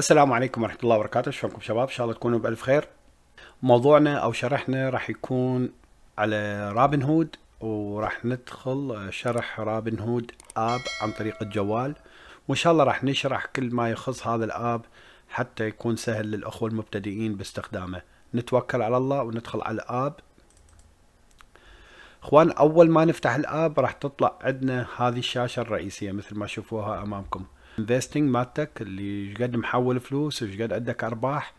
السلام عليكم ورحمة الله وبركاته. شلونكم شباب؟ إن شاء الله تكونوا بألف خير. موضوعنا أو شرحنا راح يكون على رابن هود، وراح ندخل شرح رابن هود آب عن طريق الجوال، وإن شاء الله راح نشرح كل ما يخص هذا الآب حتى يكون سهل للأخوة المبتدئين باستخدامه. نتوكل على الله وندخل على الآب. إخوان، أول ما نفتح الآب راح تطلع عندنا هذه الشاشة الرئيسية مثل ما شوفوها أمامكم. انفستنج مالتك اللي شقد محول فلوس وشقد عندك ارباح،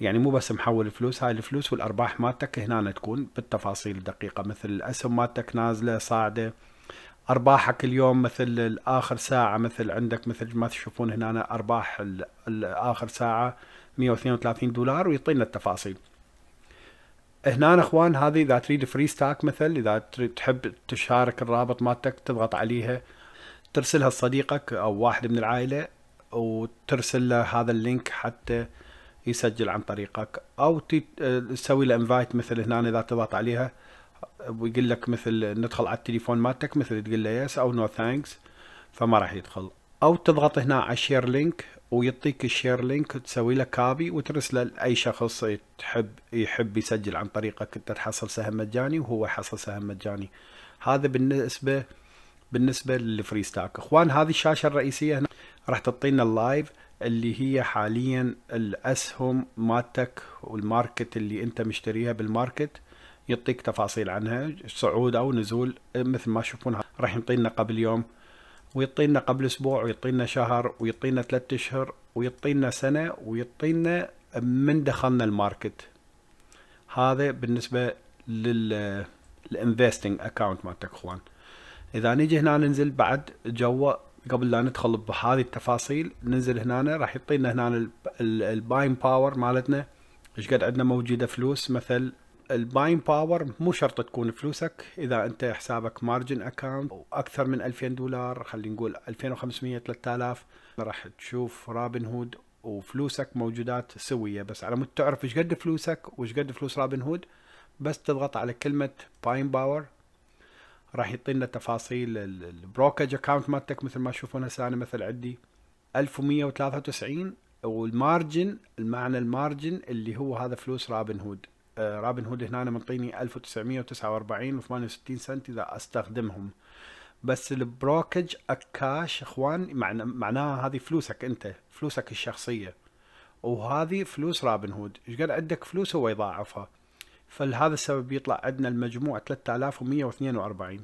يعني مو بس محول فلوس، هاي الفلوس والارباح مالتك هنا تكون بالتفاصيل الدقيقه، مثل الاسهم مالتك نازله صاعده، ارباحك اليوم مثل اخر ساعه، مثل عندك مثل ما تشوفون هنا ارباح اخر ساعه $132 ويعطينا التفاصيل هنا. اخوان هذه اذا تريد فري ستاك، مثل اذا تحب تشارك الرابط مالتك تضغط عليها، ترسلها لصديقك او واحد من العائله وترسل له هذا اللينك حتى يسجل عن طريقك، او تسوي له انفايت مثل هنا اذا تضغط عليها ويقول لك مثل ندخل على التليفون مالتك، مثل تقول له يس او نو ثانكس فما راح يدخل، او تضغط هنا على الشير لينك ويعطيك الشير لينك وتسوي له كابي وترسله لاي شخص يحب يسجل عن طريقك، انت تحصل سهم مجاني وهو يحصل سهم مجاني. هذا بالنسبة للفري ستاك. اخوان هذه الشاشة الرئيسية هنا راح تعطينا اللايف اللي هي حاليا الاسهم مالتك والماركت اللي انت مشتريها بالماركت، يعطيك تفاصيل عنها صعود او نزول مثل ما تشوفون، راح يعطينا قبل يوم ويعطينا قبل اسبوع ويعطينا شهر ويعطينا 3 اشهر ويعطينا سنة ويعطينا من دخلنا الماركت. هذا بالنسبة للانفستنج اكاونت مالتك. اخوان اذا نيجي هنا ننزل بعد جوا قبل لا ندخل بهذه التفاصيل، ننزل هنا راح يعطينا هنا الباين باور مالتنا ايش قد عندنا موجوده فلوس. مثل الباين باور مو شرط تكون فلوسك، اذا انت حسابك مارجن اكاونت واكثر من $2000، خلينا نقول 2500 3000 راح تشوف رابن هود وفلوسك موجودات سويه. بس على مود تعرف ايش قد فلوسك وايش قد فلوس رابن هود بس تضغط على كلمه باين باور، راح يعطينا تفاصيل البروكج اكاونت مالتك مثل ما تشوفون هسه انا مثل عندي 1193، والمارجن المعنى المارجن اللي هو هذا فلوس رابن هود. رابن هود هنا انا منطيني 1949 و68 سنت اذا استخدمهم. بس البروكج الكاش اخوان معناها هذه فلوسك انت، فلوسك الشخصيه، وهذه فلوس رابن هود ايش قد عندك فلوس هو يضاعفها، فلهذا السبب يطلع عندنا المجموع 3142.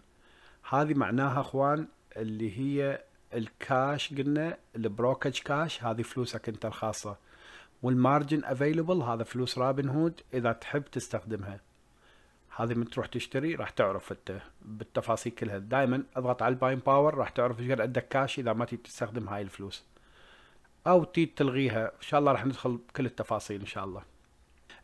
هذه معناها اخوان اللي هي الكاش، قلنا البروكج كاش هذه فلوسك انت الخاصه، والمارجن افيلبل هذا فلوس رابن هود اذا تحب تستخدمها. هذه من تروح تشتري راح تعرف انت بالتفاصيل كلها. دائما اضغط على الباين باور راح تعرف ايش قد عندك كاش اذا ما تريد تستخدم هاي الفلوس، او تريد تلغيها. ان شاء الله راح ندخل بكل التفاصيل ان شاء الله.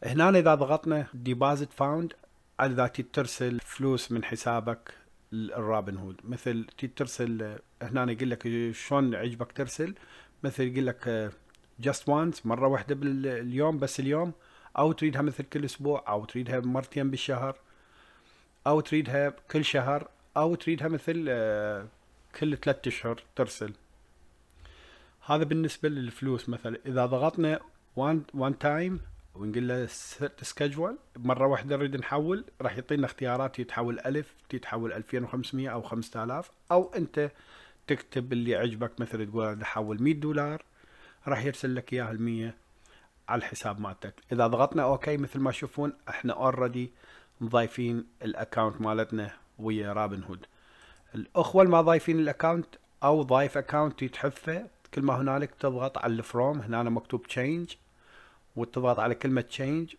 هنا اذا ضغطنا ديبازيت فاوند اذا ترسل فلوس من حسابك للرابن هود، مثل ترسل هنا يقول لك شلون عجبك ترسل، مثل يقول لك جاست وانس مره واحده باليوم بس اليوم، او تريدها مثل كل اسبوع، او تريدها مرتين بالشهر، او تريدها كل شهر، او تريدها مثل كل 3 اشهر ترسل. هذا بالنسبه للفلوس. مثلا اذا ضغطنا وان تايم ونقول له سكجول مره واحده نريد نحول، راح يعطينا اختيارات يتحول 1000، تتحول 2500 او 5000، او انت تكتب اللي عجبك، مثل تقول احول $100 راح يرسل لك اياه ال100 على الحساب مالتك. اذا ضغطنا اوكي مثل ما تشوفون احنا اوريدي مضايفين الاكونت مالتنا ويا رابن هود. الاخوه اللي ما ضايفين الاكونت او ضايف اكونت تحفه، كل ما هنالك تضغط على الفروم هنا مكتوب تشينج وتضغط على كلمة change،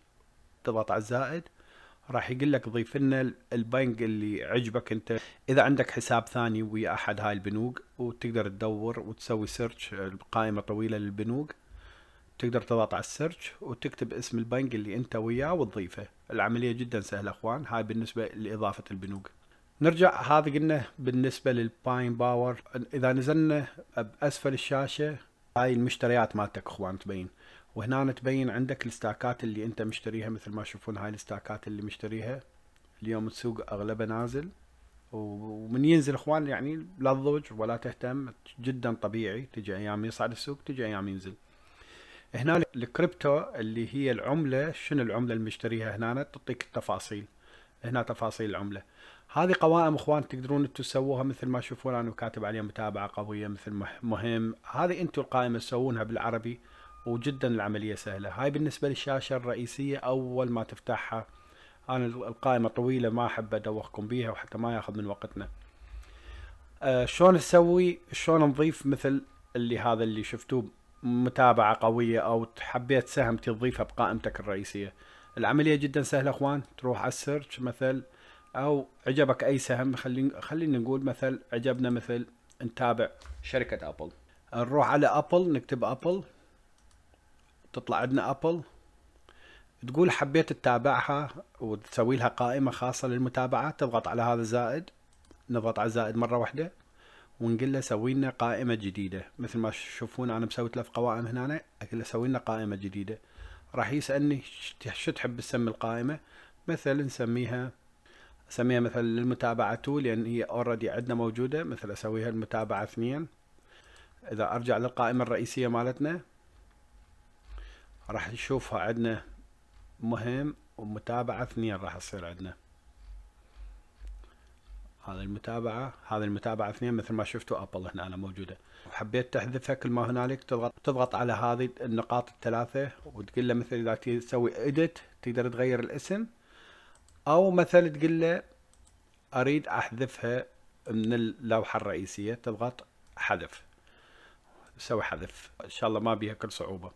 تضغط على الزائد راح يقول لك ضيف لنا البنك اللي عجبك انت، اذا عندك حساب ثاني ويا احد هاي البنوك، وتقدر تدور وتسوي سيرش، قائمة طويلة للبنوك، تقدر تضغط على السيرش وتكتب اسم البنك اللي انت وياه وتضيفه. العملية جدا سهلة اخوان، هاي بالنسبة لاضافة البنوك. نرجع، هذا قلنا بالنسبة للباين باور. اذا نزلنا باسفل الشاشة هاي المشتريات مالتك اخوان تبين، وهنا تبين عندك الستاكات اللي انت مشتريها مثل ما تشوفون هاي الستاكات اللي مشتريها. اليوم السوق اغلبه نازل، ومن ينزل اخوان يعني لا تضوج ولا تهتم، جدا طبيعي، تجي ايام يصعد السوق تجي ايام ينزل. هنا الكريبتو اللي هي العملة، شنو العملة اللي مشتريها هنا تعطيك التفاصيل، هنا تفاصيل العملة. هذه قوائم اخوان تقدرون انتم تسووها مثل ما تشوفون انا كاتب عليها متابعة قوية مثل مهم، هذه انتم القائمة تسوونها بالعربي وجدا العملية سهلة. هاي بالنسبة للشاشة الرئيسية اول ما تفتحها. انا القائمة طويلة ما احب ادوخكم بيها وحتى ما ياخذ من وقتنا. شلون نسوي، شلون نضيف مثل اللي هذا اللي شفتوه متابعة قوية او حبيت سهم تضيفها بقائمتك الرئيسية. العملية جدا سهلة اخوان، تروح على السيرش مثل او عجبك اي سهم، خلينا نقول مثل عجبنا مثل نتابع شركة ابل، نروح على ابل نكتب ابل، تطلع عندنا ابل، تقول حبيت تتابعها وتسوي لها قائمة خاصة للمتابعة، تضغط على هذا الزائد، نضغط على الزائد مرة واحدة ونقول له سوي لنا قائمة جديدة، مثل ما تشوفون انا مسوي 3 قوائم هنا، اقول له سوي لنا قائمة جديدة. راح يسألني شو تحب تسمي القائمة، مثل نسميها مثل المتابعة 2 لان هي اوريدي عندنا موجودة، مثل اسويها المتابعة 2. اذا ارجع للقائمة الرئيسية مالتنا راح نشوفها عندنا مهم ومتابعة 2، راح تصير عندنا هذه المتابعة 2 مثل ما شفتوا ابل هنا أنا موجودة. وحبيت تحذفها كل ما هنالك تضغط على هذه النقاط ال3 وتقول له مثل اذا تسوي اديت تقدر تغير الاسم، او مثل تقول له اريد احذفها من اللوحة الرئيسية، تضغط حذف، تسوي حذف. ان شاء الله ما بيها كل صعوبة.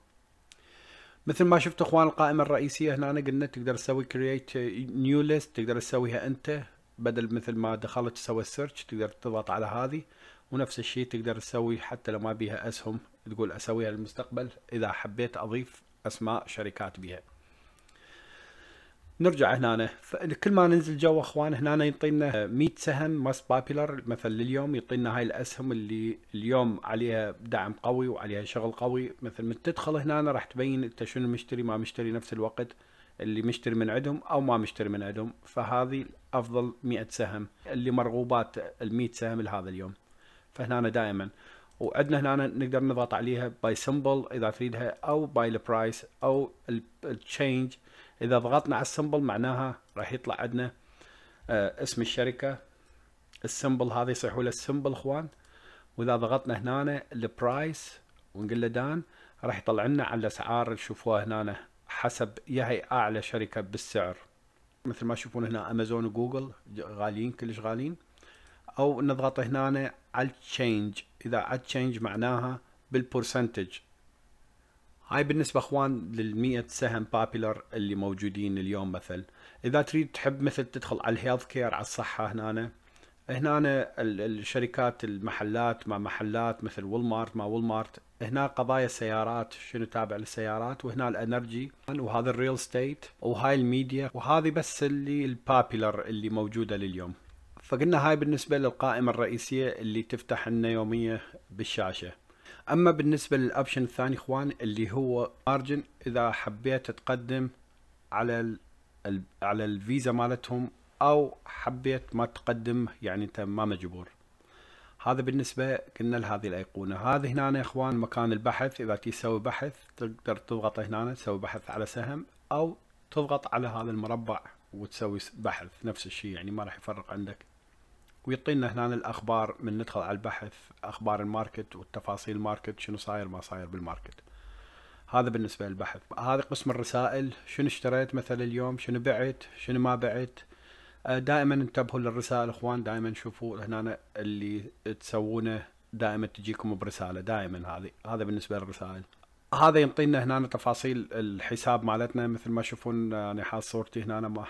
مثل ما شفتوا اخوان القائمة الرئيسية هنا أنا قلنا تقدر تسوي create new list، تقدر تسويها انت بدل مثل ما دخلت تسوي السيرش، تقدر تضغط على هذه، ونفس الشيء تقدر تسوي حتى لو ما بيها اسهم، تقول اسويها للمستقبل اذا حبيت اضيف اسماء شركات بيها. نرجع هنا، كل ما ننزل جوا اخوان هنا يعطينا 100 سهم most popular مثل لليوم، يعطينا هاي الاسهم اللي اليوم عليها دعم قوي وعليها شغل قوي. مثل ما تدخل هنا راح تبين انت شنو مشتري ما مشتري، نفس الوقت اللي مشتري من عندهم او ما مشتري من عندهم. فهذه افضل 100 سهم اللي مرغوبات ال100 سهم لهذا اليوم. فهنا دائما وعندنا هنا نقدر نضغط عليها باي سمبل اذا تريدها، او باي البرايس او التشينج. اذا ضغطنا على السمبل معناها راح يطلع عندنا اسم الشركه، السمبل هذا يصيحوا له السمبل اخوان. واذا ضغطنا هنا البرايس ونقول له دان راح يطلع لنا على الاسعار اللي تشوفوها هنا حسب هي اعلى شركه بالسعر، مثل ما تشوفون هنا امازون وجوجل غاليين كلش غاليين. او نضغط هنا على التشينج، اذا على التشينج معناها بالبورسنتج. هاي بالنسبة اخوان لل100 سهم بابيلر اللي موجودين اليوم. مثل اذا تريد تحب مثل تدخل على الهيلث كير، على الصحة، هنا الشركات، المحلات مع محلات مثل والمارت مع والمارت، هنا قضايا السيارات شنو تابع للسيارات، وهنا الانرجي، وهذا الريل ستيت، وهاي الميديا، وهذه بس اللي البابيلر اللي موجودة لليوم. فقلنا هاي بالنسبة للقائمة الرئيسية اللي تفتح لنا يومية بالشاشة. اما بالنسبه للاوبشن الثاني اخوان اللي هو مارجن، اذا حبيت تقدم على الفيزا مالتهم او حبيت ما تقدم، يعني انت ما مجبور. هذا بالنسبه قلنا لهذه الايقونه. هذه هنا يا اخوان مكان البحث، اذا تسوي بحث تقدر تضغط هنا تسوي بحث على سهم، او تضغط على هذا المربع وتسوي بحث، نفس الشيء يعني ما راح يفرق عندك. ويعطينا هنا الاخبار من ندخل على البحث، اخبار الماركت والتفاصيل الماركت، شنو صاير ما صاير بالماركت. هذا بالنسبه للبحث. هذا قسم الرسائل، شنو اشتريت مثلا اليوم، شنو بعت، شنو ما بعت. دائما انتبهوا للرسائل اخوان، دائما شوفوا هنا اللي تسوونه دائما تجيكم برساله دائما. هذا بالنسبه للرسائل. هذا ينطينا هنا تفاصيل الحساب مالتنا، مثل ما تشوفون انا حاط صورتي هنا،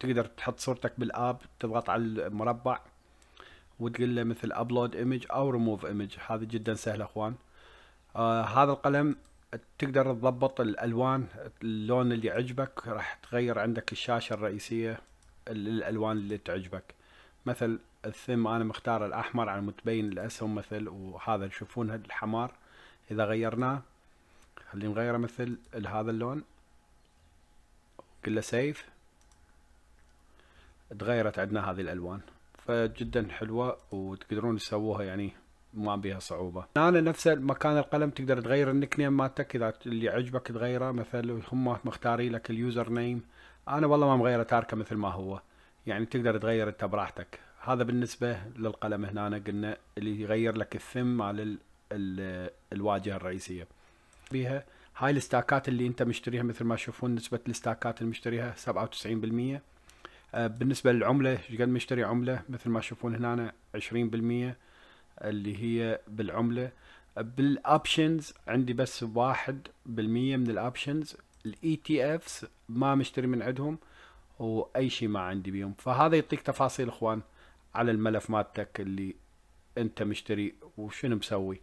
تقدر تحط صورتك بالاب، تضغط على المربع وتقول له مثل ابلود ايمج او ريموف ايمج. هذا جدا سهل اخوان. هذا القلم تقدر تضبط الالوان، اللون اللي عجبك راح تغير عندك الشاشه الرئيسيه الالوان اللي تعجبك. مثل الثم انا مختار الاحمر على متبين الاسهم مثل، وهذا تشوفون هذا الحمار اذا غيرناه، خلينا نغيره مثل هذا اللون، قل له سيف، تغيرت عندنا هذه الالوان. فجدا حلوة وتقدرون تسووها يعني ما بيها صعوبة. أنا نفس مكان القلم تقدر تغير النيك نيم مالتك إذا اللي عجبك تغيره، مثل هم مختارين لك اليوزر نيم، أنا والله ما مغيره تاركه مثل ما هو، يعني تقدر تغير أنت براحتك. هذا بالنسبة للقلم. هنا أنا قلنا اللي يغير لك الثم على الواجهة الرئيسية. بيها هاي الاستاكات اللي أنت مشتريها، مثل ما تشوفون نسبة الاستاكات اللي مشتريها 97%. بالنسبة للعملة شقد مشتري عملة، مثل ما تشوفون هنا أنا 20% اللي هي بالعملة. بالأوبشنز عندي بس 1% من الأوبشنز. الإي تي إفس ما مشتري من عندهم وأي شيء ما عندي بيهم. فهذا يعطيك تفاصيل إخوان على الملف مالتك اللي أنت مشتري وشنو مسوي.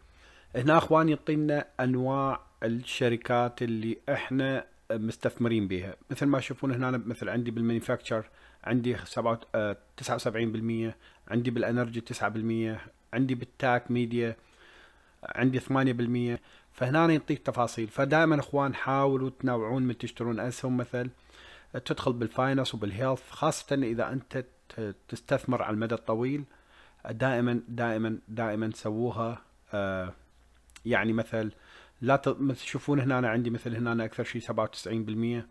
هنا إخوان يعطينا أنواع الشركات اللي إحنا مستثمرين بها، مثل ما تشوفون هنا مثل عندي بالمانيفاكتشر عندي 79%، عندي بالانرجي 9%، عندي بالتاك ميديا عندي 8%. فهنا يعطيك تفاصيل. فدائما اخوان حاولوا تنوعون من تشترون اسهم، مثل تدخل بالفاينانس وبالهيلث، خاصة اذا انت تستثمر على المدى الطويل. دائما دائما دائما سووها، يعني مثل لا تشوفون هنا أنا عندي مثل هنا أنا أكثر شيء 79%،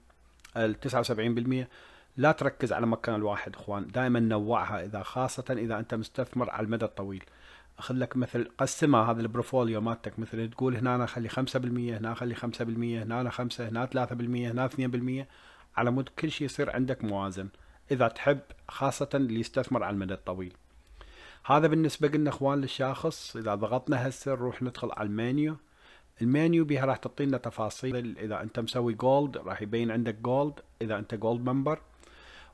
79%. لا تركز على مكان الواحد إخوان، دائما نوعها إذا خاصة إذا أنت مستثمر على المدى الطويل. أخذ لك مثل قسمها هذا البروفوليو مالتك، مثل تقول هنا أنا أخلي 5%، هنا أخلي 5%، هنا أنا 5%، هنا 3%، هنا 2%، على مود كل شيء يصير عندك موازن إذا تحب، خاصة اللي يستثمر على المدى الطويل. هذا بالنسبة قلنا إخوان للشخص. إذا ضغطنا هسه نروح ندخل على المانيو. المانيو بها راح تعطينا تفاصيل. اذا انت مسوي جولد راح يبين عندك جولد اذا انت جولد ممبر.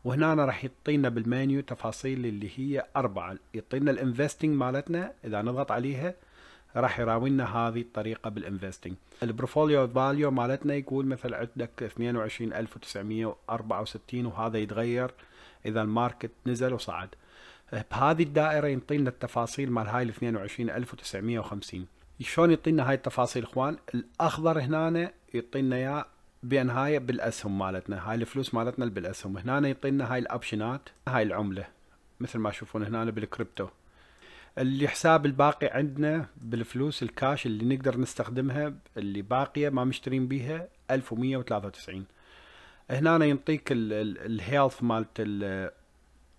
وهنا أنا راح يعطينا بالمانيو تفاصيل اللي هي 4. يعطينا الانفستنج مالتنا، اذا نضغط عليها راح يراوينا هذه الطريقه بالانفستنج. البروفوليو فاليو مالتنا يقول مثل عندك 22964، وهذا يتغير اذا الماركت نزل وصعد. بهذه الدائره يعطينا التفاصيل مال هاي 22950. شلون يعطينا هاي التفاصيل اخوان؟ الاخضر هنا يعطينا اياه بان هاي بالاسهم مالتنا، هاي الفلوس مالتنا بالاسهم. هنا يعطينا هاي الاوبشنات، هاي العمله مثل ما تشوفون هنا بالكريبتو. الحساب الباقي عندنا بالفلوس الكاش اللي نقدر نستخدمها اللي باقيه ما مشترين بيها 1193. هنا ينطيك الهيلث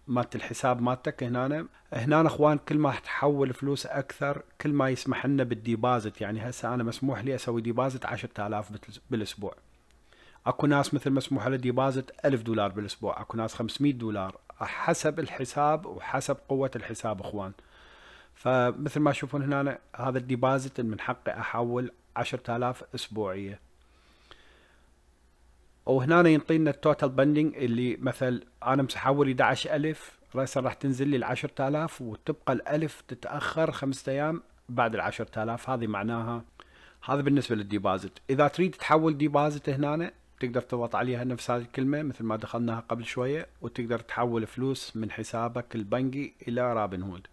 مالت الحساب مالتك. هنا اخوان كل ما تحول فلوس اكثر كل ما يسمح لنا بالديبازت. يعني هسه انا مسموح لي اسوي ديبازت 10000 بالاسبوع. اكو ناس مثل مسموح له ديبازت $1000 بالاسبوع، اكو ناس $500، حسب الحساب وحسب قوة الحساب اخوان. فمثل ما تشوفون هنا هذا الديبازت من حقي احول 10000 اسبوعية. وهنا ينطينا التوتال بندنج اللي مثل انا محول 11000 راسا راح تنزل لي 10000 وتبقى 1000 تتاخر 5 ايام بعد 10000. هذه معناها هذا بالنسبه للديبازت. اذا تريد تحول ديبازت هنا تقدر تضغط عليها نفس هذه الكلمه مثل ما دخلناها قبل شويه، وتقدر تحول فلوس من حسابك البنكي الى رابن هود.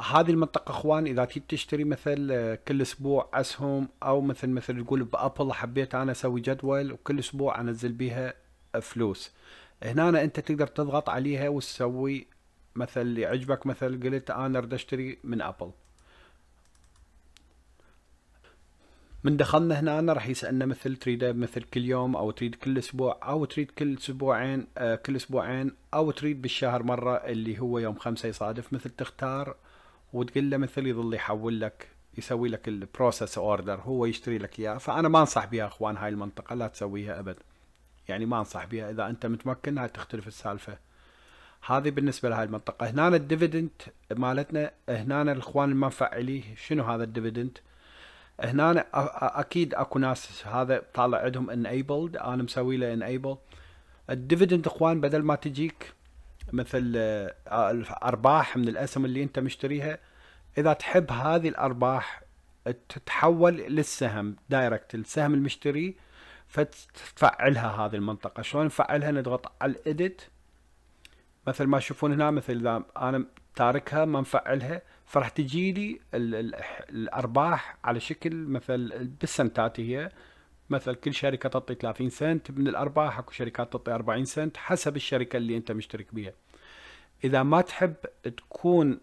هذه المنطقة اخوان اذا تيجي تشتري مثل كل اسبوع اسهم، او مثل تقول بابل حبيت انا اسوي جدول وكل اسبوع انزل بيها فلوس، هنا انت تقدر تضغط عليها وتسوي مثل اللي عجبك. مثل قلت انا اريد اشتري من ابل، من دخلنا هنا أنا راح يسألنا مثل تريده مثل كل يوم، او تريد كل اسبوع، او تريد كل اسبوعين، او تريد بالشهر مرة اللي هو يوم 5 يصادف، مثل تختار وتقول له مثل يظل يحول لك يسوي لك البروسيس اوردر، هو يشتري لك اياه. فانا ما انصح بها اخوان هاي المنطقه، لا تسويها ابد، يعني ما انصح بها. اذا انت متمكن هاي تختلف السالفه. هذه بالنسبه لهاي المنطقه. هنا الديفيدنت مالتنا، هنا الاخوان اللي ما مفعليه شنو هذا الديفيدنت. هنا اكيد اكو ناس هذا طالع عندهم انيبلد، انا مسوي له انيبل. الديفيدنت اخوان بدل ما تجيك مثل الارباح من الاسهم اللي انت مشتريها، اذا تحب هذه الارباح تتحول للسهم دايركت، السهم المشتري، فتفعلها هذه المنطقه. شلون نفعلها؟ نضغط على الاديت مثل ما تشوفون هنا. مثل اذا انا تاركها ما مفعلها فراح تجي لي الارباح على شكل مثل بالسنتات. هي مثل كل شركة تعطي 30 سنت من الأرباح، اكو شركات تعطي 40 سنت حسب الشركة اللي أنت مشترك بيها. إذا ما تحب تكون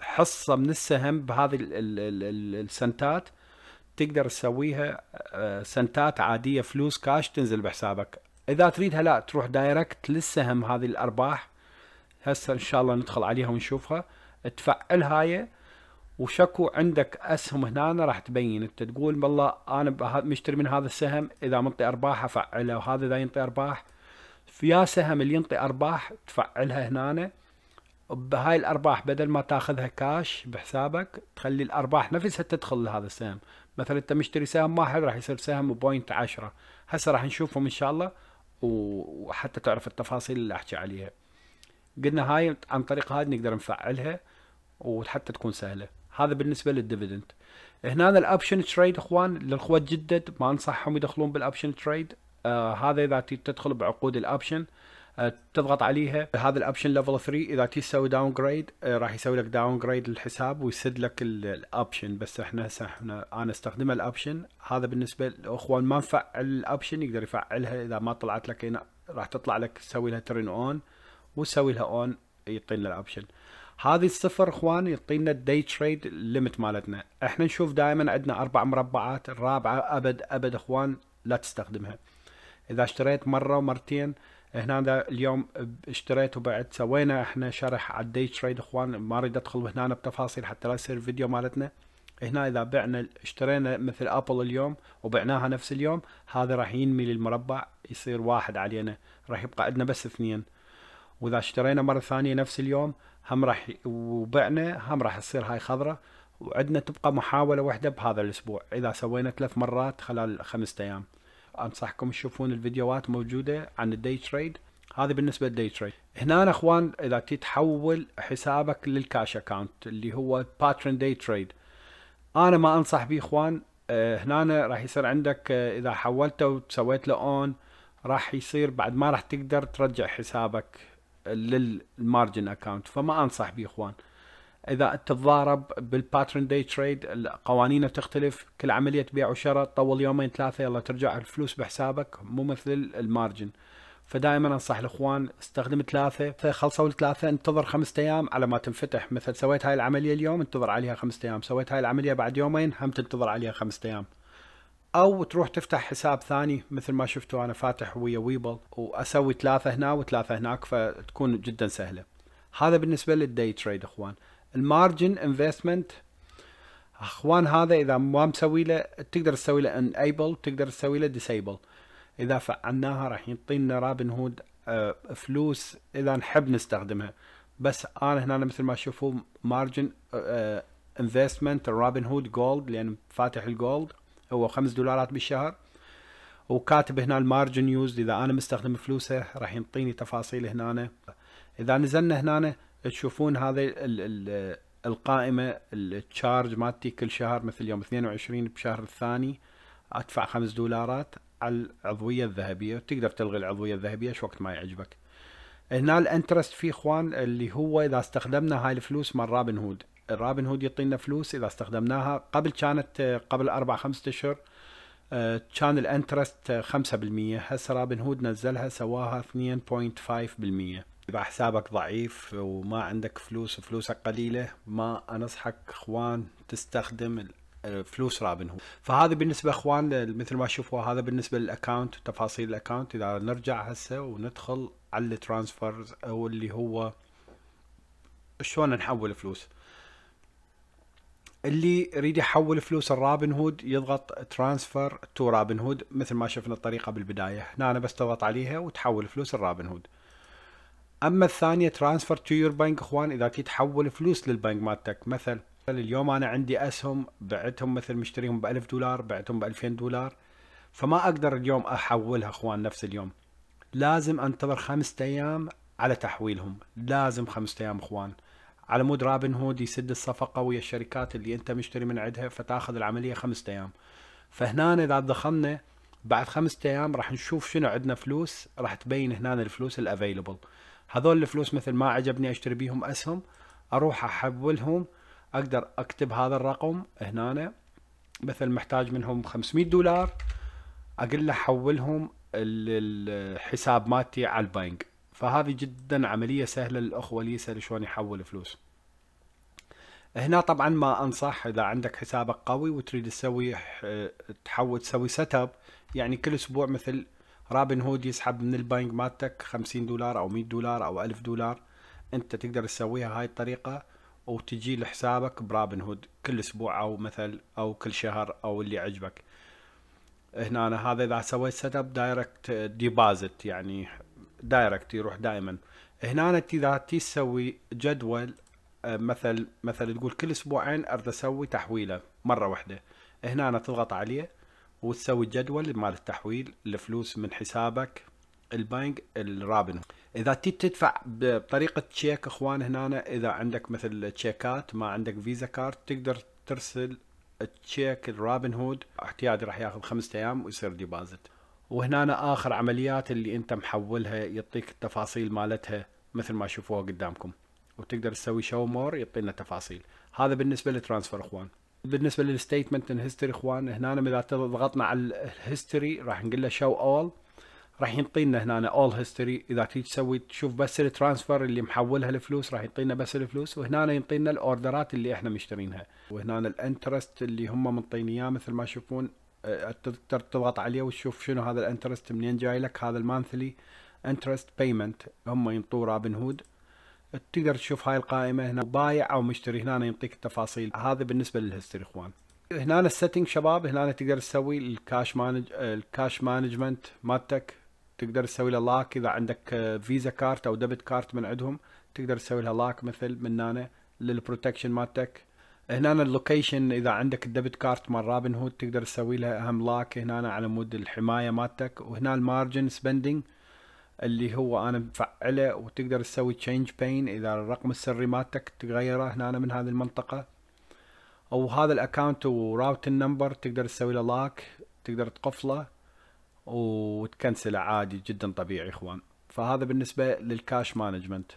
حصة من السهم بهذه السنتات تقدر تسويها سنتات عادية، فلوس كاش تنزل بحسابك. إذا تريدها لا تروح دايركت للسهم، هذه الأرباح هسه إن شاء الله ندخل عليها ونشوفها. تفعل هاي وشكو عندك أسهم هنا راح تبين، أنت تقول والله أنا مشتري من هذا السهم، إذا منطي أرباح أفعله، وهذا إذا ينطي أرباح، فيا سهم اللي ينطي أرباح تفعلها هنا. بهاي الأرباح بدل ما تاخذها كاش بحسابك تخلي الأرباح نفسها تدخل لهذا السهم. مثلا أنت مشتري سهم واحد راح يصير سهم بوينت 10، هسه راح نشوفهم إن شاء الله وحتى تعرف التفاصيل اللي أحكي عليها. قلنا هاي عن طريق هذه نقدر نفعلها وحتى تكون سهلة. هذا بالنسبة للديفيدند. هنا الأوبشن تريد إخوان للأخوة الجدد ما أنصحهم يدخلون بالأوبشن تريد. هذا إذا تدخل بعقود الأوبشن تضغط عليها. هذا الأوبشن ليفل 3 إذا تسوي داون جريد راح يسوي لك داون جريد للحساب ويسد لك الأوبشن، بس أنا استخدمها الأوبشن. هذا بالنسبة للأخوان ما نفعل الأوبشن يقدر يفعلها، إذا ما طلعت لك هنا راح تطلع لك تسوي لها ترن أون وتسوي لها أون يعطينا الأوبشن. هذه الصفر اخوان يعطينا الداي تريد ليمت مالتنا. احنا نشوف دائما عندنا 4 مربعات، الرابعه ابد اخوان لا تستخدمها. اذا اشتريت مره ومرتين، هنا اليوم اشتريت وبعت، سوينا احنا شرح على الداي تريد اخوان، ما اريد ادخل هنا بتفاصيل حتى لا يصير فيديو مالتنا. هنا اذا بعنا اشترينا مثل ابل اليوم وبعناها نفس اليوم، هذا راح ينمي للمربع يصير 1 علينا، راح يبقى عندنا بس 2. واذا اشترينا مره ثانيه نفس اليوم هم راح وبعنا، هم راح تصير هاي خضرة، وعندنا تبقى محاولة واحدة بهذا الأسبوع إذا سوينا 3 مرات خلال 5 أيام. أنصحكم تشوفون الفيديوهات موجودة عن الداي تريد. هذا بالنسبة للداي تريد. هنا أخوان إذا تتحول حسابك للكاش أكاونت اللي هو باترن داي تريد، أنا ما أنصح به إخوان. هنا راح يصير عندك إذا حولته وسويت له أون راح يصير بعد ما راح تقدر ترجع حسابك للمارجن اكاونت، فما انصح به اخوان. اذا تتضارب بالباترن داي تريد قوانينه تختلف، كل عمليه بيع وشراء تطول 2-3 يوم يلا ترجع الفلوس بحسابك، مو مثل المارجن. فدائما انصح الاخوان استخدم 3، خلصوا ال3 انتظر 5 ايام على ما تنفتح. مثل سويت هاي العمليه اليوم انتظر عليها 5 ايام، سويت هاي العمليه بعد 2 يوم هم تنتظر عليها 5 ايام، او تروح تفتح حساب ثاني مثل ما شفتوا انا فاتح ويا ويبل واسوي 3 هنا و3 هناك، فتكون جدا سهله. هذا بالنسبه للداي تريد اخوان. المارجن انفستمنت اخوان هذا اذا ما مسوي له تقدر تسوي له انيبل، تقدر تسوي له ديسيبل. اذا فعلناها راح يعطينا رابن هود فلوس اذا نحب نستخدمها، بس انا هنا مثل ما تشوفوا مارجن انفستمنت رابن هود جولد، لان فاتح الجولد هو $5 بالشهر، وكاتب هنا المارجن يوزد اذا انا مستخدم فلوسه راح ينطيني تفاصيل هنا. اذا نزلنا هنا تشوفون هذه القائمه التشارج مالتي كل شهر، مثل يوم 22 بشهر الثاني ادفع $5 على العضويه الذهبيه، وتقدر تلغي العضويه الذهبيه ايش وقت ما يعجبك. هنا الانترست فيه اخوان اللي هو اذا استخدمنا هاي الفلوس من رابن هود، الرابن هود يعطينا فلوس اذا استخدمناها قبل، كانت قبل 4-5 اشهر كان الانترست 5%، هسه رابن هود نزلها سواها 2.5%. اذا حسابك ضعيف وما عندك فلوس وفلوسك قليله ما انصحك اخوان تستخدم فلوس رابن هود. فهذا بالنسبه اخوان مثل ما شوفوا هذا بالنسبه للاكونت وتفاصيل الاكونت. اذا نرجع هسه وندخل على الترانسفيرز او اللي هو شلون نحول فلوس، اللي يريد يحول فلوس الرابن هود يضغط ترانسفير تو رابن هود مثل ما شفنا الطريقه بالبدايه. هنا انا بس تضغط عليها وتحول فلوس الرابن هود. اما الثانيه ترانسفير تو يور بنك اخوان اذا تحول فلوس للبنك مالتك، مثل اليوم انا عندي اسهم بعتهم مثل مشتريهم ب$1000 بعتهم ب$2000، فما اقدر اليوم احولها اخوان نفس اليوم، لازم انتظر 5 ايام على تحويلهم، لازم 5 ايام اخوان على مود رابن هود يسد الصفقه ويا الشركات اللي انت مشتري من عندها، فتاخذ العمليه 5 ايام. فهنا اذا دخلنا بعد 5 ايام راح نشوف شنو عندنا فلوس، راح تبين هنا الفلوس الافيلبل. هذول الفلوس مثل ما عجبني اشتري بيهم اسهم اروح احولهم، اقدر اكتب هذا الرقم هنا، مثل محتاج منهم $500 اقول له حولهم الحساب مالتي على البنك. فهذه جدا عملية سهلة للأخوة اللي يسأل شلون يحول فلوس. هنا طبعا ما انصح اذا عندك حسابك قوي وتريد تسوي تحول تسوي سيت اب، يعني كل اسبوع مثل رابن هود يسحب من البنك مالتك 50 دولار او 100 دولار او 1000 دولار، انت تقدر تسويها هاي الطريقه وتجي لحسابك برابن هود كل اسبوع او مثل او كل شهر او اللي عجبك. هنا أنا هذا اذا سويت سيت اب دايركت ديبازت، يعني دايركت يروح دائما. هنا أنا اذا تسوي جدول مثل تقول كل اسبوعين اريد اسوي تحويله مره واحده، هنا أنا تضغط عليه وتسوي الجدول مال التحويل الفلوس من حسابك البنك الرابن. اذا تدفع بطريقه تشيك اخوان، هنا اذا عندك مثل تشيكات ما عندك فيزا كارت تقدر ترسل تشيك الرابن هود احتياطي راح ياخذ 5 ايام ويصير ديبازت. وهنا أنا اخر عمليات اللي انت محولها يعطيك التفاصيل مالتها مثل ما شوفوها قدامكم، وتقدر تسوي شو مور يعطينا تفاصيل. هذا بالنسبه للترانسفر اخوان. بالنسبه للستيتمنت ان هيستوري اخوان، هنا اذا ضغطنا على الهيستوري راح نقول له شو اول، راح ينطينا هنا اول هيستوري. اذا تيجي تسوي تشوف بس الترانسفر اللي محولها الفلوس راح يعطينا بس الفلوس، وهنا ينطينا الاوردرات اللي احنا مشترينها، وهنا الانترست اللي هم منطيني اياه مثل ما تشوفون. تقدر تضغط عليه وتشوف شنو هذا الانترست منين جاي لك، هذا المانثلي انترست بيمنت هم ينطوه رابن هود. تقدر تشوف هاي القائمه هنا بايع او مشتري، هنا يعطيك التفاصيل. هذا بالنسبه للهيستوري اخوان. هنا السيتنج شباب، هنا تقدر تسوي الكاش مانجمنت مالتك، تقدر تسوي له لاك اذا عندك فيزا كارت او ديبت كارت من عندهم تقدر تسوي لها لاك مثل من هنا للبروتكشن مالتك. هنا اللوكيشن اذا عندك الديبت كارت مال رابن هود تقدر تسوي لها اهم لاك هنا على مود الحمايه مالتك. وهنا المارجن سبندنج اللي هو انا مفعله، وتقدر تسوي تشينج بين اذا الرقم السري مالتك تغيره هنا من هذه المنطقه. او هذا الاكونت وراوت النمبر تقدر تسوي له لاك، تقدر تقفله وتكنسله عادي جدا طبيعي اخوان. فهذا بالنسبه للكاش مانجمنت.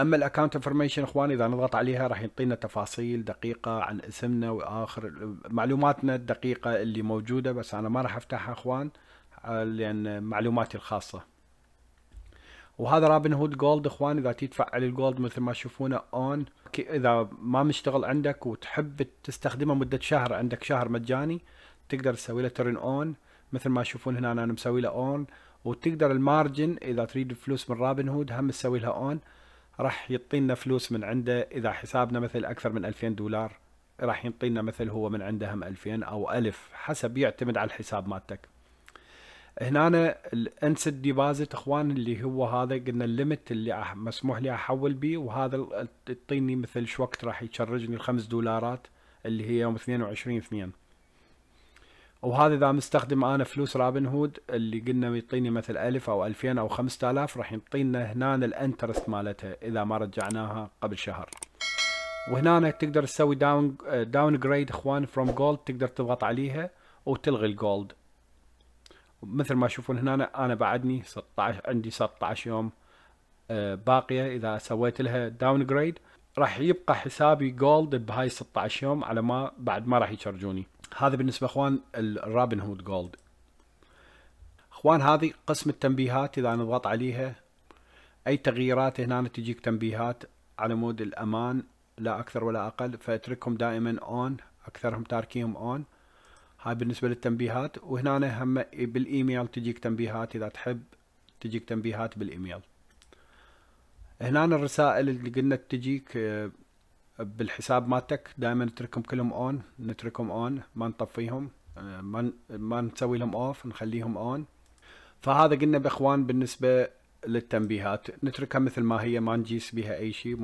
اما الاكونت انفورميشن اخوان، اذا نضغط عليها راح يعطينا تفاصيل دقيقه عن اسمنا واخر معلوماتنا الدقيقه اللي موجوده، بس انا ما راح افتحها اخوان لان معلوماتي الخاصه. وهذا رابن هود جولد اخوان، اذا تفعل الجولد مثل ما تشوفونه اون، اذا ما مشتغل عندك وتحب تستخدمه مده شهر، عندك شهر مجاني تقدر تسوي له ترن اون مثل ما تشوفون هنا انا مسوي له اون. وتقدر المارجن اذا تريد فلوس من رابن هود هم تسوي لها اون، راح يعطينا فلوس من عنده اذا حسابنا مثل اكثر من 2000 دولار راح يعطينا مثل هو من عنده هم 2000 او 1000 حسب، يعتمد على الحساب مالتك. هنا الانسد ديبازت اخوان اللي هو هذا قلنا الليمت اللي مسموح لي احول بيه، وهذا تعطيني مثل شو وقت راح يشرجني ال5 دولارات اللي هي يوم 22/2. وهذا اذا مستخدم انا فلوس رابن هود اللي قلنا يعطيني مثل 1000 او 2000 او 5000 راح يعطينا هنا الانترست مالتها اذا ما رجعناها قبل شهر. وهنا تقدر تسوي داون جريد اخوان فروم جولد، تقدر تضغط عليها وتلغي الجولد مثل ما تشوفون هنا انا بعدني 16 عندي 16 يوم باقيه. اذا سويت لها داون جريد راح يبقى حسابي جولد بهاي 16 يوم على ما بعد ما راح يشارجوني. هذا بالنسبه اخوان الرابن هود جولد. اخوان هذه قسم التنبيهات، اذا نضغط عليها اي تغييرات هنا تجيك تنبيهات على مود الامان لا اكثر ولا اقل، فاتركهم دائما اون، اكثرهم تاركيهم اون. هاي بالنسبة للتنبيهات. وهنا هم بالايميل تجيك تنبيهات، اذا تحب تجيك تنبيهات بالايميل. هنا الرسائل اللي قلنا تجيك بالحساب مالتك دائما نتركهم كلهم اون، نتركهم اون ما نطفيهم، ما نسوي لهم اوف، نخليهم اون. فهذا قلنا باخوان بالنسبة للتنبيهات نتركها مثل ما هي، ما نجيس بها اي شيء،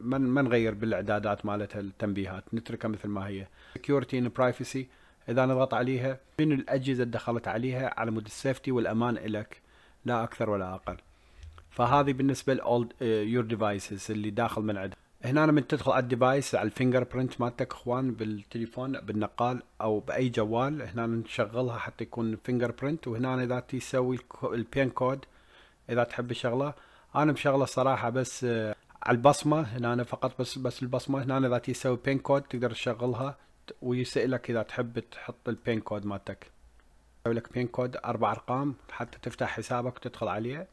ما نغير بالاعدادات مالتها التنبيهات، نتركها مثل ما هي. سكيورتي اند برايفسي، اذا نضغط عليها من الاجهزه اللي دخلت عليها على مود السيفتي والامان لك لا اكثر ولا اقل. فهذه بالنسبه لاولد يور ديفايسز اللي داخل من عندها. هنا من تدخل على الديفايس على الفينجر برنت مالتك اخوان بالتليفون بالنقال او باي جوال، هنا نشغلها حتى يكون فينجر برنت. وهنا اذا تسوي البين كود اذا تحب الشغله، انا مشغله الصراحه بس على البصمه هنا أنا فقط بس البصمه. هنا اذا تسوي بين كود تقدر تشغلها ويسالك اذا تحب تحط البين كود مالتك، يسوي لك بين كود 4 ارقام حتى تفتح حسابك وتدخل عليه.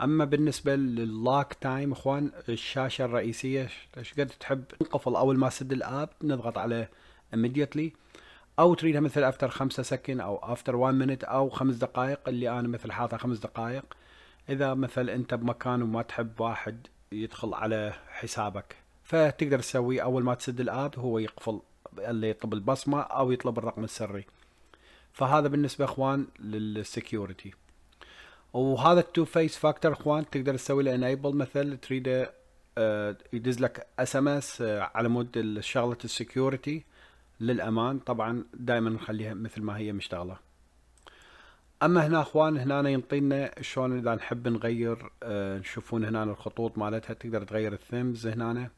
اما بالنسبه لللوك تايم اخوان، الشاشه الرئيسيه ايش قد تحب تنقفل اول ما سد الاب نضغط على immediately، او تريدها مثل افتر 5 سكند او افتر 1 مينت او 5 دقائق، اللي انا مثل حاطه 5 دقائق اذا مثل انت بمكان وما تحب واحد يدخل على حسابك، فتقدر تسويه اول ما تسد الاب هو يقفل اللي يطلب البصمه او يطلب الرقم السري. فهذا بالنسبه اخوان للسكيورتي. وهذا التو فيس فاكتور اخوان تقدر تسوي له انيبل، مثل تريده يدز لك اس ام اس على مود شغله السكيورتي للامان، طبعا دائما نخليها مثل ما هي مشتغله. اما هنا اخوان هنا ينطينا شلون اذا نحب نغير، نشوفون هنا الخطوط مالتها تقدر تغير الثيمز هنا،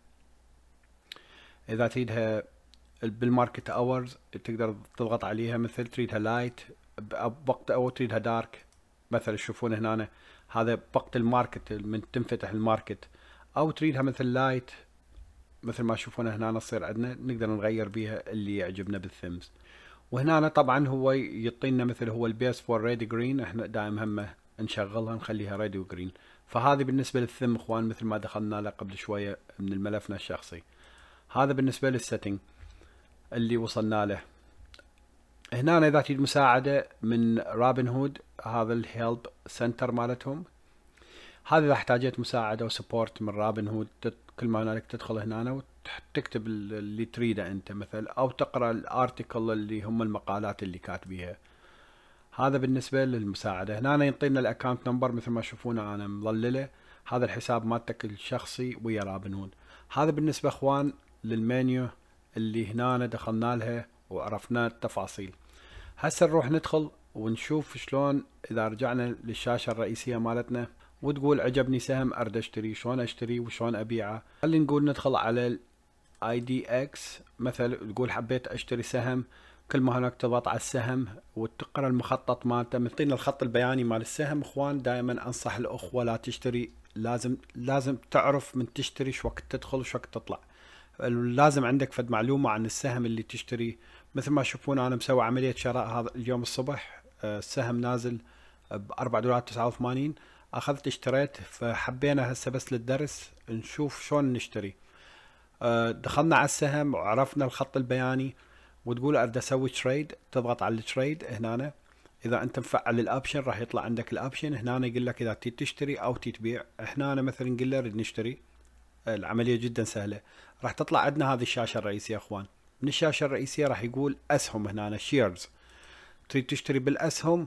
اذا تريدها بالماركت اورز تقدر تضغط عليها، مثل تريدها لايت بوقت او تريدها دارك، مثلا تشوفون هنا هذا بوقت الماركت من تنفتح الماركت، او تريدها مثل لايت مثل ما تشوفون هنا تصير عندنا نقدر نغير بيها اللي يعجبنا بالثيمز. وهنا طبعا هو يعطينا مثل هو البيس فور ريد جرين، احنا دائما همه نشغلها نخليها ريد وجرين. فهذه بالنسبه للثيم اخوان مثل ما دخلنا له قبل شويه من ملفنا الشخصي. هذا بالنسبه للسيتنج اللي وصلنا له. هنا اذا تريد مساعده من رابن هود هذا الهيلب سنتر مالتهم، هذا اذا احتاجت مساعده وسبورت من رابن هود كل ما هنالك تدخل هنا وتكتب اللي تريده انت مثل، او تقرا الارتكل اللي هم المقالات اللي كاتبيها. هذا بالنسبه للمساعده. هنا ينطينا الاكونت نمبر مثل ما تشوفون انا مظلله، هذا الحساب مالتك الشخصي ويا رابن هود. هذا بالنسبه اخوان للمنيو اللي هنا دخلنا لها وعرفنا التفاصيل. هسه نروح ندخل ونشوف شلون اذا رجعنا للشاشه الرئيسيه مالتنا وتقول عجبني سهم ارد اشتري، شلون اشتري وشلون ابيعه. خلينا نقول ندخل على الاي دي اكس، مثل تقول حبيت اشتري سهم، كل ما هناك تضغط على السهم وتقرا المخطط مالته، يعطينا الخط البياني مال السهم. اخوان دائما انصح الاخوه لا تشتري، لازم تعرف من تشتري شو وقت تدخل وشو وقت تطلع، لازم عندك فد معلومه عن السهم اللي تشتري. مثل ما تشوفون انا مسوي عمليه شراء هذا اليوم الصبح، السهم نازل ب $4.89 اخذت اشتريت، فحبينا هسه بس للدرس نشوف شلون نشتري. دخلنا على السهم وعرفنا الخط البياني وتقول اريد اسوي تريد، تضغط على التريد هنا، اذا انت مفعل الاوبشن راح يطلع عندك الاوبشن هنا يقول لك اذا تريد تشتري او تريد تبيع. احنا مثلا نقول له اريد نشتري، العمليه جدا سهله. راح تطلع عندنا هذه الشاشه الرئيسيه اخوان، من الشاشه الرئيسيه راح يقول اسهم هنا شيرز، تريد تشتري بالاسهم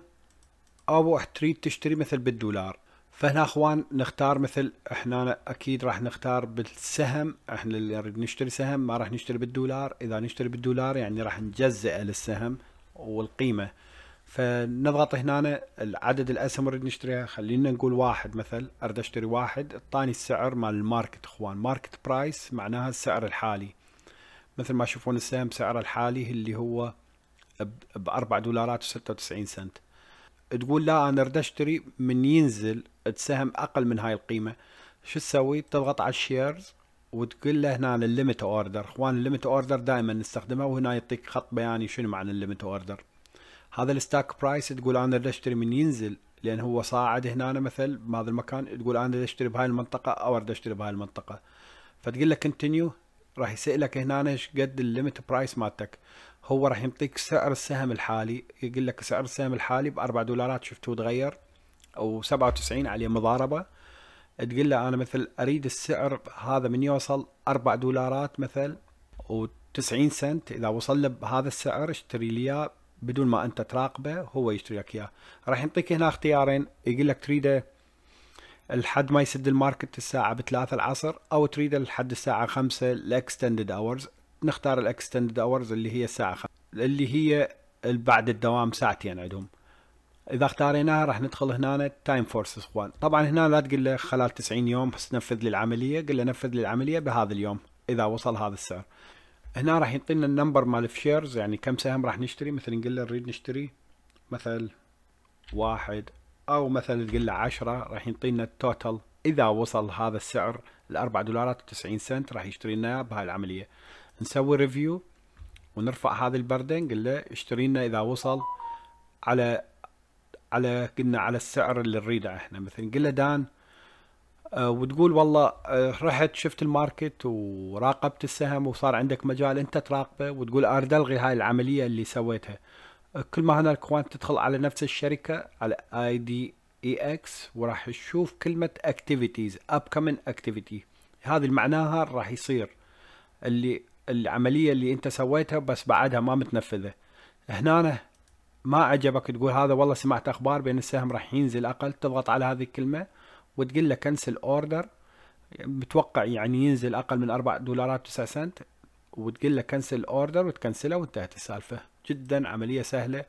او تريد تشتري مثل بالدولار. فهنا اخوان نختار مثل، احنا اكيد راح نختار بالسهم، احنا اللي نريد نشتري سهم ما راح نشتري بالدولار، اذا نشتري بالدولار يعني راح نجزئه للسهم والقيمه. فنضغط هنا العدد الاسهم اللي نريد نشتريها، خلينا نقول 1 مثل اريد اشتري 1، اعطاني السعر مال الماركت اخوان، ماركت برايس معناها السعر الحالي، مثل ما تشوفون السهم سعره الحالي اللي هو ب $4.96. تقول لا انا اريد اشتري من ينزل السهم اقل من هاي القيمه، شو تسوي؟ تضغط على الشيرز وتقول له هنا الليمت اوردر. اخوان الليمت اوردر دائما نستخدمها، وهنا يعطيك خط بياني شنو معنى الليمت اوردر. هذا الستاك برايس تقول انا اريد اشتري من ينزل لان هو صاعد هنا مثل بهذا المكان، تقول انا اريد اشتري بهاي المنطقه او اريد اشتري بهاي المنطقه، فتقول له كونتينيو. راح يسالك هنا ايش قد الليمت برايس مالتك، هو راح يعطيك سعر السهم الحالي، يقول لك سعر السهم الحالي ب$4 شفتوه تغير او 97 عليه مضاربه، تقول له انا مثل اريد السعر هذا من يوصل $4 مثل و90 سنت، اذا وصل له بهذا السعر اشتري لي اياه بدون ما انت تراقبه، هو يشتري لك اياه. راح يعطيك هنا اختيارين، يقول لك تريده لحد ما يسد الماركت الساعه ب3 العصر، او تريده لحد الساعه 5 الاكستندد اورز، نختار الاكستندد اورز اللي هي الساعه 5 اللي هي بعد الدوام ساعتين عندهم. اذا اختاريناها راح ندخل هنا تايم فورس اخوان، طبعا هنا لا تقول له خلال 90 يوم نفذ لي العمليه، قل له نفذ لي العمليه بهذا اليوم اذا وصل هذا السعر. هنا راح يعطينا النمبر مال الشيرز يعني كم سهم راح نشتري، مثل نقول له نريد نشتري مثل 1 او مثلا نقول له 10، راح يعطينا التوتال اذا وصل هذا السعر ل$4.90 راح يشتري لنا اياه بهاي العمليه. نسوي ريفيو ونرفع هذا البردن، نقول له اشتري لنا اذا وصل على قلنا على السعر اللي نريده احنا، مثلا نقول له دان وتقول والله رحت شفت الماركت وراقبت السهم وصار عندك مجال انت تراقبه وتقول اريد الغي هاي العمليه اللي سويتها. كل ما هناك اخوان تدخل على نفس الشركه على IDX وراح تشوف كلمه activities upcoming activity، هذه معناها راح يصير اللي العمليه اللي انت سويتها بس بعدها ما متنفذه. هنا ما عجبك تقول هذا والله سمعت اخبار بان السهم راح ينزل اقل، تضغط على هذه الكلمه وتقول له كنسل اوردر، متوقع يعني ينزل اقل من $4.09، وتقول له كنسل اوردر وتكنسله وانتهت السالفه. جدا عمليه سهله،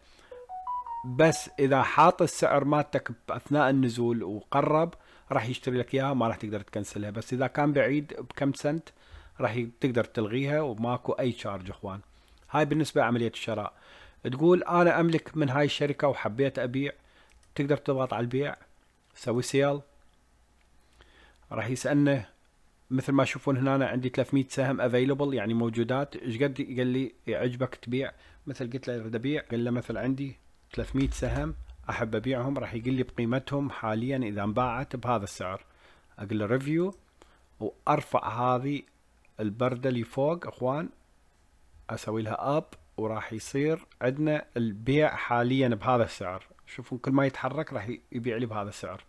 بس اذا حاط السعر مالتك اثناء النزول وقرب راح يشتري لك اياها، ما راح تقدر تكنسلها، بس اذا كان بعيد بكم سنت راح تقدر تلغيها وماكو اي شارج اخوان. هاي بالنسبه لعمليه الشراء. تقول انا املك من هاي الشركه وحبيت ابيع، تقدر تضغط على البيع، سوي سيال، راح يسالنا مثل ما تشوفون هنا أنا عندي 300 سهم افيلبل يعني موجودات، ايش قد قال لي يعجبك تبيع؟ مثل قلت له اريد ابيع، قال له مثل عندي 300 سهم احب ابيعهم، راح يقول لي بقيمتهم حاليا اذا انباعت بهذا السعر، اقول له ريفيو وارفع هذه البرده اللي فوق اخوان، اسوي لها اب وراح يصير عندنا البيع حاليا بهذا السعر. شوفوا كل ما يتحرك راح يبيع لي بهذا السعر.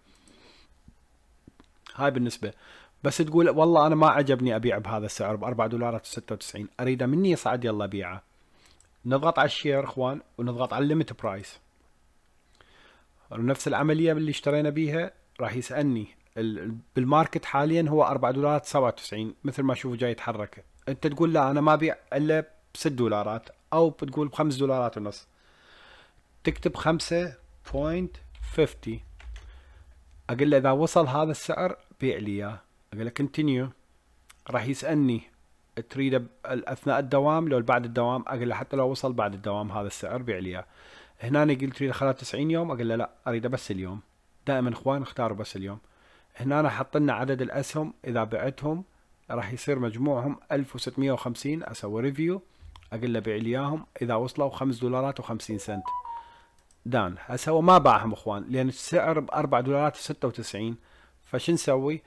هاي بالنسبه. بس تقول والله انا ما عجبني ابيع بهذا السعر $4.96، اريده مني يصعد يلا بيعه. نضغط على الشير اخوان ونضغط على الليمت برايس، ونفس العمليه اللي اشترينا بيها راح يسالني بالماركت حاليا هو $4.97 مثل ما شوفوا جاي يتحرك، انت تقول لا انا ما بيع الا ب6 دولارات، او بتقول ب5.5 دولارات، تكتب 5.50، اقول له اذا وصل هذا السعر بيع لي اياه، اقول له كونتينيو. راح يسالني تريده اثناء الدوام لو بعد الدوام؟ اقول له حتى لو وصل بعد الدوام هذا السعر بيع لي اياه. هنا انا قلت تريده خلال 90 يوم، اقول له لا اريده بس اليوم. دائما اخوان اختاروا بس اليوم. هنا انا حط لنا عدد الاسهم اذا بعتهم راح يصير مجموعهم 1650، اسوي ريفيو اقول له بيع لي اياهم اذا وصلوا $5.50. دان هسه هو ما باعهم اخوان لان السعر ب$4.96، فشو نسوي؟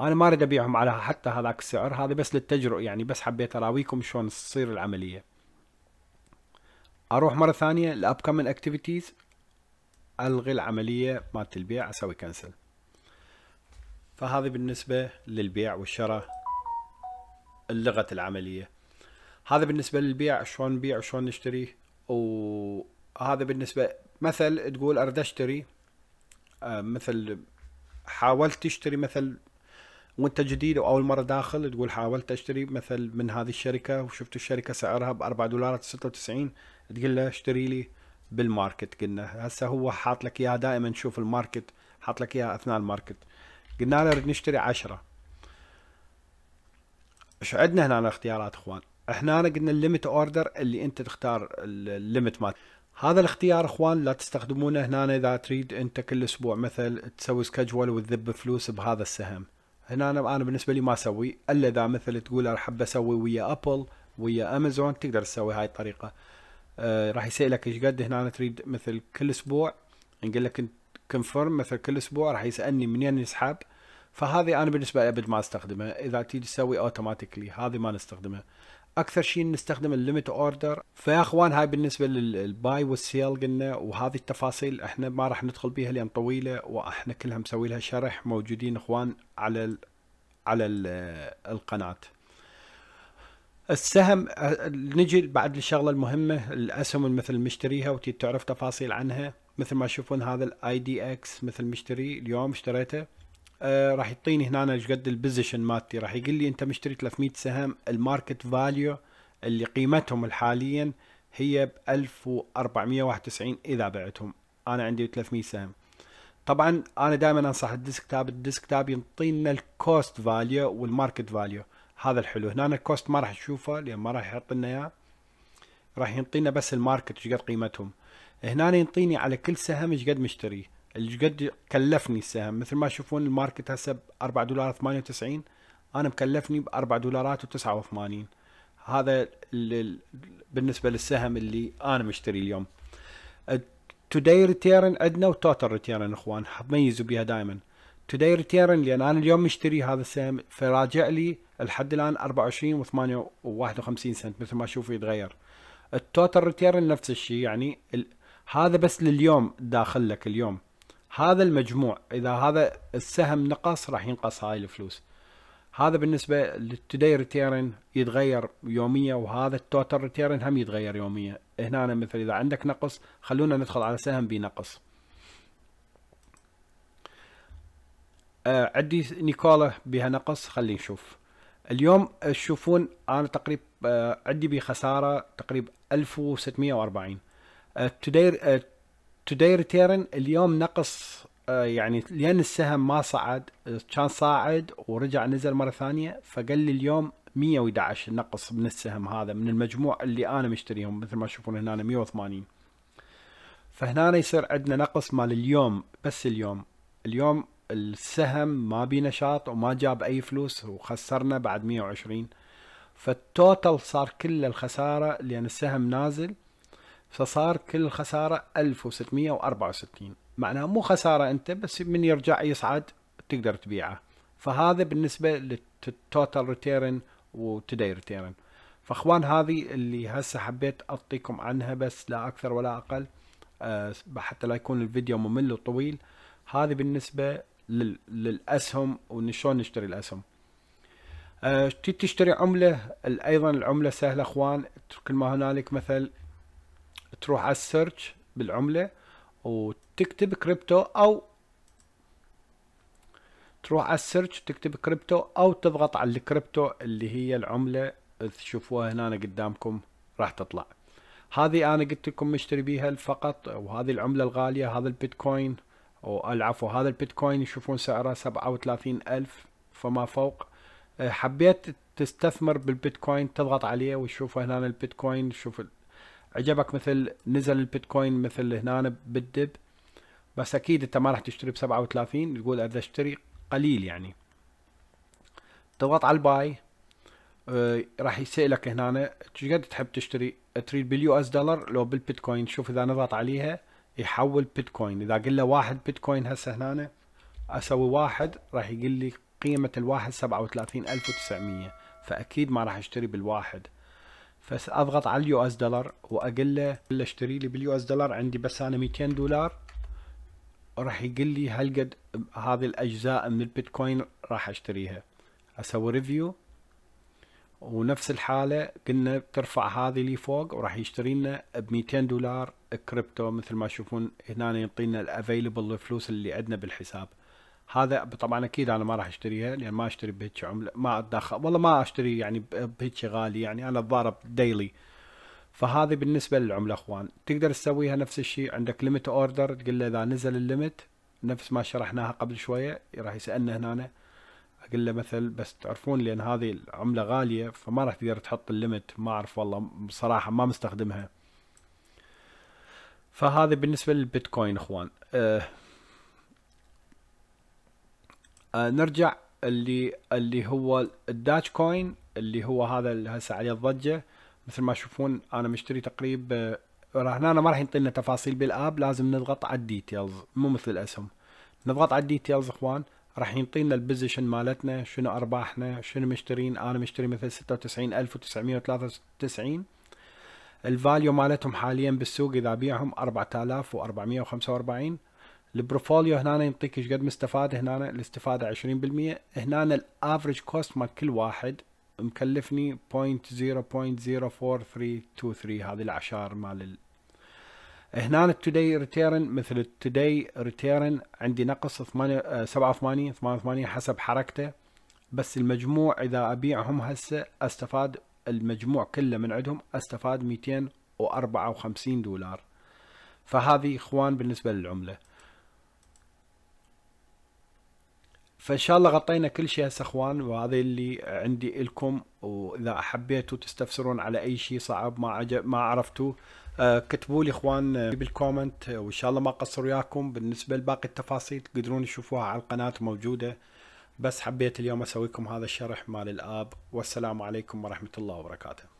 انا ما اريد ابيعهم على حتى هذاك السعر، هذا بس للتجرؤه يعني، بس حبيت اراويكم شلون تصير العمليه. اروح مره ثانيه لابكمن اكتيفيتيز، الغي العمليه مالت البيع، اسوي كنسل. فهذه بالنسبه للبيع والشراء لغه العمليه. هذا بالنسبه للبيع شلون نبيع وشلون نشتري. وهذا بالنسبه مثل تقول اريد اشتري، مثل حاولت تشتري مثل وانت جديد واول مره داخل، تقول حاولت اشتري مثل من هذه الشركه وشفت الشركه سعرها ب$4.96، تقول له اشتري لي بالماركت. قلنا هسه هو حاط لك اياها، دائما شوف الماركت حاط لك اياها اثناء الماركت. قلنا له نريد نشتري 10. ايش عندنا هنا اختيارات اخوان؟ احنا قلنا الليمت اوردر اللي انت تختار الليمت مال هذا الاختيار اخوان، لا تستخدمونه هنا اذا تريد انت كل اسبوع مثل تسوي سكجول وتذب فلوس بهذا السهم. هنا انا بالنسبه لي ما اسوي الا اذا مثل تقول انا حاب اسوي ويا ابل ويا امازون، تقدر تسوي هاي الطريقه. راح يسالك ايش قد، هنا تريد مثل كل اسبوع، نقول لك كونفيرم مثل كل اسبوع، راح يسالني منين يسحب. فهذه انا بالنسبه لي ابد ما استخدمها، اذا تيجي تسوي اوتوماتيكلي هذه ما نستخدمها، اكثر شيء نستخدم الليمت اوردر. فيا اخوان هاي بالنسبه للباي والسيل قلنا، وهذه التفاصيل احنا ما راح ندخل بيها لان طويله واحنا كلها مسوي لها شرح، موجودين اخوان على ال القناه. السهم نجي بعد الشغله المهمه، الاسهم مثل مشتريها وتعرف تفاصيل عنها. مثل ما تشوفون هذا الاي دي اكس مثل مشتري اليوم اشتريته، راح يعطيني هنا ايش قد البوزيشن مالتي، راح يقول لي انت مشتري 300 سهم، الماركت فاليو اللي قيمتهم حاليا هي ب$1491 اذا بعتهم. انا عندي 300 سهم. طبعا انا دائما انصح الديسك تاب يعطينا الكوست فاليو والماركت فاليو، هذا الحلو. هنا الكوست ما راح تشوفه لان ما راح يحط لنا اياه، راح يعطينا بس الماركت ايش قد قيمتهم. هنا يعطيني على كل سهم ايش قد مشتريه، ايش قد كلفني السهم. مثل ما تشوفون الماركت هسه $4.98، انا مكلفني $4.89، هذا بالنسبه للسهم اللي انا مشتري اليوم. توداي ريتيرن عندنا وتوتال ريتيرن اخوان، ميزوا بيها دائما. توداي ريتيرن، لان انا اليوم مشتري هذا السهم فراجع لي لحد الان 24 و8 و51 سنت، مثل ما تشوفوا يتغير. التوتال ريتيرن نفس الشيء، يعني هذا بس لليوم داخل لك اليوم هذا المجموع، اذا هذا السهم نقص راح ينقص هاي الفلوس. هذا بالنسبه للتوداي ريتيرن يتغير يوميا، وهذا التوتال ريتيرن هم يتغير يوميا. هنا أنا مثل اذا عندك نقص، خلونا ندخل على سهم بنقص. عندي نيكولا بها نقص، خلينا نشوف اليوم. تشوفون انا تقريبا عندي بخساره تقريبا 1640. توداي ريتيرن اليوم نقص، يعني لان السهم ما صعد، كان صاعد ورجع نزل مره ثانيه، فقال لي اليوم 111 نقص من السهم هذا من المجموع اللي انا مشتريهم، مثل ما تشوفون هنا 180. فهنا يصير عندنا نقص مال اليوم، بس اليوم السهم ما بي نشاط وما جاب اي فلوس وخسرنا بعد 120. فالتوتال صار كل الخساره لان السهم نازل، فصار كل الخساره 1664. معناها مو خساره انت، بس من يرجع يصعد تقدر تبيعه. فهذا بالنسبه للتوتال ريتيرن وتوداي ريتيرن. فاخوان هذه اللي هسه حبيت اعطيكم عنها، بس لا اكثر ولا اقل، حتى لا يكون الفيديو ممل وطويل. هذه بالنسبه للاسهم وشلون نشتري الاسهم. تشتري عمله، ايضا العمله سهله اخوان. كل ما هنالك مثل تروح على السيرش بالعمله وتكتب كريبتو، او تروح على السيرش تكتب كريبتو، او تضغط على الكريبتو اللي هي العمله تشوفوها هنا قدامكم راح تطلع. هذه انا قلت لكم مشتري بيها فقط، وهذه العمله الغاليه، هذا البيتكوين، والعفو هذا البيتكوين يشوفون سعره 37000 فما فوق. حبيت تستثمر بالبيتكوين تضغط عليه وتشوف هنا البيتكوين، شوف عجبك مثل نزل البيتكوين مثل هنا بالدب، بس اكيد انت ما راح تشتري ب 37، تقول اذا اشتري قليل يعني. تضغط على الباي، راح يسألك هنا شقد تحب تشتري، تريد باليو اس دولار لو بالبيتكوين. شوف اذا نضغط عليها يحول بيتكوين، اذا قل له 1 بيتكوين هسه هنا اسوي 1 راح يقول لي قيمه الواحد 37900، فاكيد ما راح اشتري بالواحد. فاضغط على اليو اس دولار واقول له اشتري لي باليو اس دولار، عندي بس انا 200 دولار، راح يقول لي هالقد هذه الاجزاء من البيتكوين راح اشتريها. اسوي ريفيو، ونفس الحاله قلنا بترفع هذه لي فوق وراح يشتري لنا ب 200 دولار كريبتو، مثل ما تشوفون هنا يعطينا الافيلبل الفلوس اللي عندنا بالحساب. هذا طبعا اكيد انا ما راح اشتريها، لان ما اشتري بهيك عمله، ما اتدخل والله، ما اشتري يعني بهيك غالي، يعني انا اتضارب ديلي. فهذه بالنسبه للعمله اخوان. تقدر تسويها نفس الشيء، عندك ليميت اوردر تقول له اذا نزل الليميت نفس ما شرحناها قبل شويه راح يسالنا هنا، اقول له مثل بس تعرفون لان هذه العمله غاليه فما راح تقدر تحط الليميت، ما اعرف والله بصراحه ما مستخدمها. فهذا بالنسبه للبيتكوين اخوان. نرجع اللي هو الداج كوين، اللي هو هذا اللي هسه عليه الضجه. مثل ما تشوفون انا مشتري تقريبا هنا، ما راح ينطينا تفاصيل بالاب، لازم نضغط على الديتيلز مو مثل الاسهم. نضغط على الديتيلز اخوان، راح ينطينا البوزيشن مالتنا، شنو ارباحنا، شنو مشترين. انا مشتري مثل 96993. الفاليو مالتهم حاليا بالسوق اذا بيعهم 4445. البروفوليو هنا ينطيك ايش قد مستفاد، هنا الاستفاده 20%. هنا الافريج كوست مال كل واحد مكلفني 0.04323، هذه العشار مال. هنا التوداي ريتيرن، مثل التوداي ريتيرن عندي نقص 87 88 حسب حركته، بس المجموع اذا ابيعهم هسه استفاد المجموع كله من عندهم، استفاد 254 دولار. فهذه اخوان بالنسبة للعملة. فان شاء الله غطينا كل شيء هسه اخوان، وهذا اللي عندي لكم. واذا حبيتوا تستفسرون على اي شيء صعب ما عرفتوه كتبوا لي اخوان بالكومنت، وان شاء الله ما اقصر وياكم. بالنسبة لباقي التفاصيل تقدرون تشوفوها على القناة موجودة، بس حبيت اليوم أسويكم هذا الشرح مال الآب. والسلام عليكم ورحمة الله وبركاته.